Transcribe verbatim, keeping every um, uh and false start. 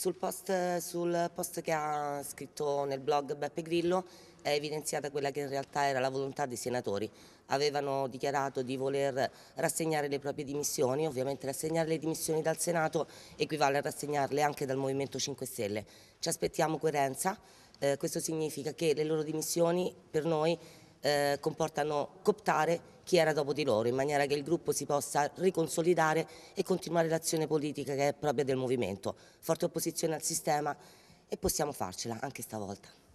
Sul post, sul post che ha scritto nel blog Beppe Grillo è evidenziata quella che in realtà era la volontà dei senatori. Avevano dichiarato di voler rassegnare le proprie dimissioni. Ovviamente rassegnare le dimissioni dal Senato equivale a rassegnarle anche dal Movimento cinque Stelle. Ci aspettiamo coerenza, eh, questo significa che le loro dimissioni per noi eh, comportano cooptare chi era dopo di loro, in maniera che il gruppo si possa riconsolidare e continuare l'azione politica che è propria del movimento. Forte opposizione al sistema, e possiamo farcela anche stavolta.